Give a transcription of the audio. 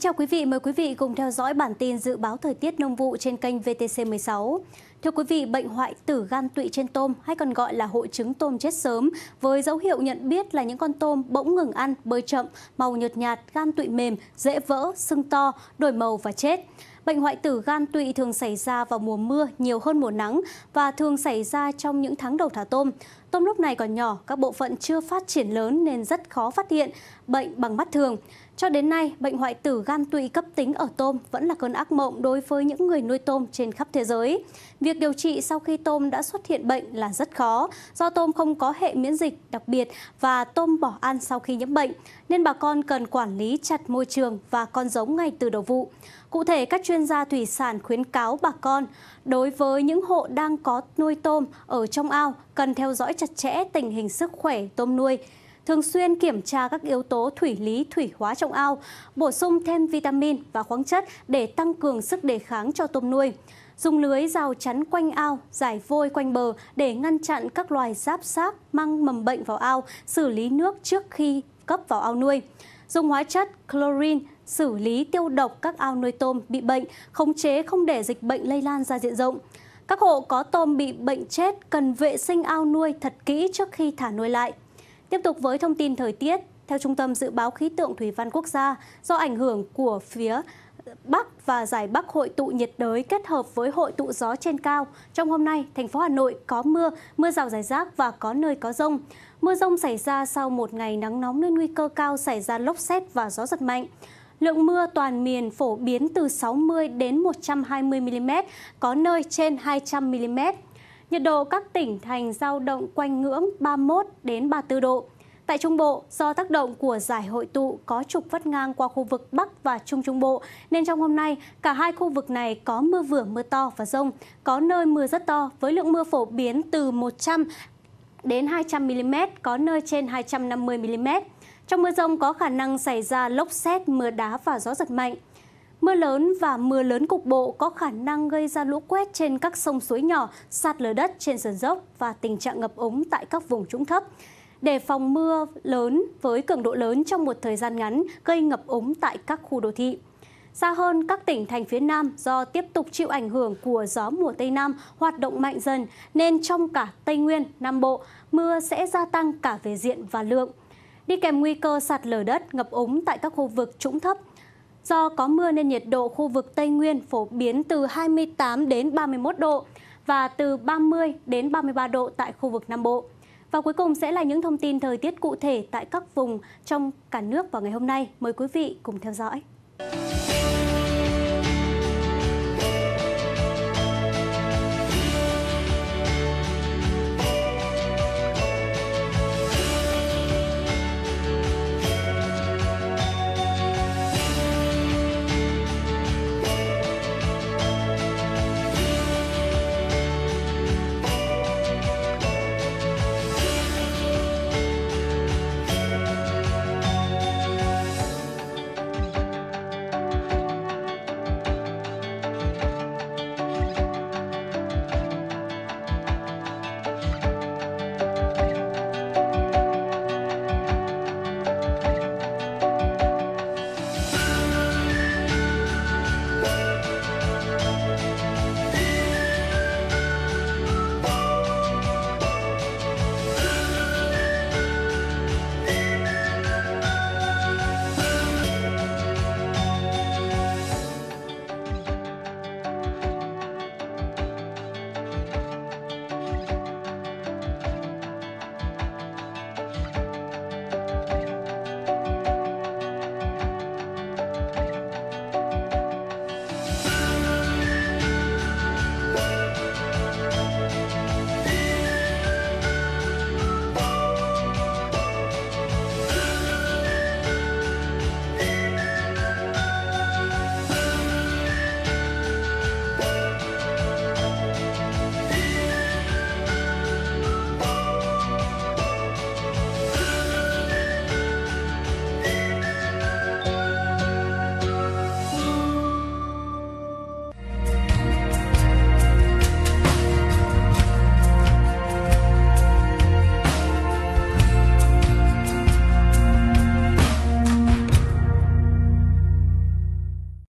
Kính chào quý vị, mời quý vị cùng theo dõi bản tin dự báo thời tiết nông vụ trên kênh VTC16. Thưa quý vị, bệnh hoại tử gan tụy trên tôm hay còn gọi là hội chứng tôm chết sớm với dấu hiệu nhận biết là những con tôm bỗng ngừng ăn, bơi chậm, màu nhợt nhạt, gan tụy mềm, dễ vỡ, sưng to, đổi màu và chết. Bệnh hoại tử gan tụy thường xảy ra vào mùa mưa nhiều hơn mùa nắng và thường xảy ra trong những tháng đầu thả tôm. Tôm lúc này còn nhỏ, các bộ phận chưa phát triển lớn nên rất khó phát hiện bệnh bằng mắt thường. Cho đến nay, bệnh hoại tử gan tụy cấp tính ở tôm vẫn là cơn ác mộng đối với những người nuôi tôm trên khắp thế giới. Việc điều trị sau khi tôm đã xuất hiện bệnh là rất khó, do tôm không có hệ miễn dịch đặc biệt và tôm bỏ ăn sau khi nhiễm bệnh, nên bà con cần quản lý chặt môi trường và con giống ngay từ đầu vụ. Cụ thể, các chuyên gia thủy sản khuyến cáo bà con đối với những hộ đang có nuôi tôm ở trong ao cần theo dõi chặt chẽ tình hình sức khỏe tôm nuôi, thường xuyên kiểm tra các yếu tố thủy lý, thủy hóa trong ao, bổ sung thêm vitamin và khoáng chất để tăng cường sức đề kháng cho tôm nuôi. Dùng lưới rào chắn quanh ao, giải vôi quanh bờ để ngăn chặn các loài giáp xác mang mầm bệnh vào ao, xử lý nước trước khi cấp vào ao nuôi. Dùng hóa chất chlorine xử lý tiêu độc các ao nuôi tôm bị bệnh, khống chế không để dịch bệnh lây lan ra diện rộng. Các hộ có tôm bị bệnh chết cần vệ sinh ao nuôi thật kỹ trước khi thả nuôi lại. Tiếp tục với thông tin thời tiết, theo Trung tâm Dự báo Khí tượng Thủy văn Quốc gia, do ảnh hưởng của phía Bắc và Giải Bắc hội tụ nhiệt đới kết hợp với hội tụ gió trên cao, trong hôm nay, thành phố Hà Nội có mưa rào rải rác và có nơi có dông. Mưa dông xảy ra sau một ngày nắng nóng nên nguy cơ cao xảy ra lốc sét và gió giật mạnh. Lượng mưa toàn miền phổ biến từ 60 đến 120 mm, có nơi trên 200 mm. Nhiệt độ các tỉnh thành dao động quanh ngưỡng 31 đến 34 độ. Tại Trung Bộ, do tác động của giải hội tụ có trục vắt ngang qua khu vực Bắc và Trung Trung Bộ, nên trong hôm nay, cả hai khu vực này có mưa vừa, mưa to và dông, có nơi mưa rất to với lượng mưa phổ biến từ 100 đến 200 mm, có nơi trên 250 mm. Trong mưa dông có khả năng xảy ra lốc sét, mưa đá và gió giật mạnh. Mưa lớn và mưa lớn cục bộ có khả năng gây ra lũ quét trên các sông suối nhỏ, sạt lở đất trên sườn dốc và tình trạng ngập úng tại các vùng trũng thấp. Để phòng mưa lớn với cường độ lớn trong một thời gian ngắn gây ngập úng tại các khu đô thị. Xa hơn, các tỉnh thành phía Nam do tiếp tục chịu ảnh hưởng của gió mùa Tây Nam hoạt động mạnh dần nên trong cả Tây Nguyên, Nam Bộ, mưa sẽ gia tăng cả về diện và lượng. Đi kèm nguy cơ sạt lở đất, ngập úng tại các khu vực trũng thấp. Do có mưa nên nhiệt độ khu vực Tây Nguyên phổ biến từ 28 đến 31 độ và từ 30 đến 33 độ tại khu vực Nam Bộ. Và cuối cùng sẽ là những thông tin thời tiết cụ thể tại các vùng trong cả nước vào ngày hôm nay. Mời quý vị cùng theo dõi.